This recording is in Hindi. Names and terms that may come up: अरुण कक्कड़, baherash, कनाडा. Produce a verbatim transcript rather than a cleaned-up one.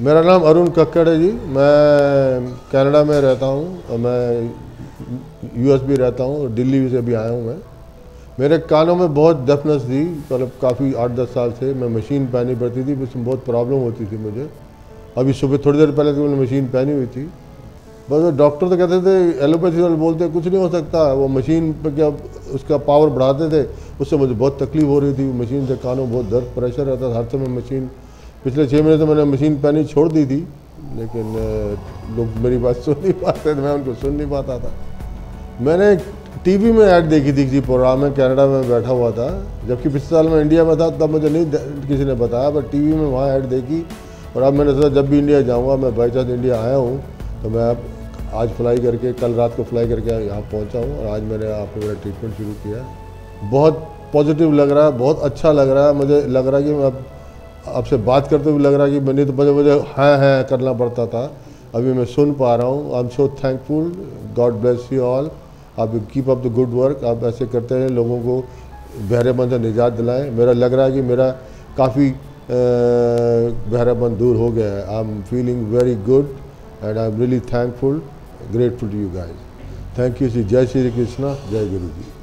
मेरा नाम अरुण कक्कड़ है जी। मैं कनाडा में रहता हूँ और मैं यूएस भी रहता हूँ और दिल्ली से भी आया हूँ मैं। मेरे कानों में बहुत डेफनेस थी, मतलब काफ़ी आठ दस साल से मैं मशीन पहनी पड़ती थी, उसमें बहुत प्रॉब्लम होती थी मुझे। अभी सुबह थोड़ी देर पहले तो मैंने मशीन पहनी हुई थी। बस डॉक्टर तो कहते थे एलोपैथी वाले बोलते कुछ नहीं हो सकता, वो मशीन पर क्या उसका पावर बढ़ाते थे, उससे मुझे बहुत तकलीफ हो रही थी मशीन से। कानों बहुत दर्द प्रेशर रहता था हर समय मशीन। पिछले छः महीने तो मैंने मशीन पहनी छोड़ दी थी, लेकिन लोग मेरी बात सुन नहीं पाते थे, मैं उनको सुन नहीं पाता था। मैंने टीवी में ऐड देखी थी किसी प्रोग्राम में, कनाडा में बैठा हुआ था, जबकि पिछले साल मैं इंडिया में था तब मुझे नहीं किसी ने बताया, पर टीवी में वहाँ ऐड देखी और अब मैंने सोचा जब भी इंडिया जाऊँगा, मैं बाई चांस इंडिया आया हूँ तो मैं अब आज फ्लाई करके, कल रात को फ्लाई करके यहाँ पहुँचा हूँ और आज मैंने आपको मेरा ट्रीटमेंट शुरू किया। बहुत पॉजिटिव लग रहा है, बहुत अच्छा लग रहा है। मुझे लग रहा है कि मैं अब आपसे बात करते हुए लग रहा है कि मैंने तो मुझे मुझे हाँ हाँ करना पड़ता था, अभी मैं सुन पा रहा हूँ। I am so thankful, God bless you all. आप keep up the good work, आप ऐसे करते हैं, लोगों को बहरेपन से निजात दिलाएं। मेरा लग रहा है कि मेरा काफ़ी बहरेपन दूर हो गया है। I am feeling very good and I am really thankful, grateful to you guys. Thank you. Shri जय श्री कृष्णा, जय गुरु जी।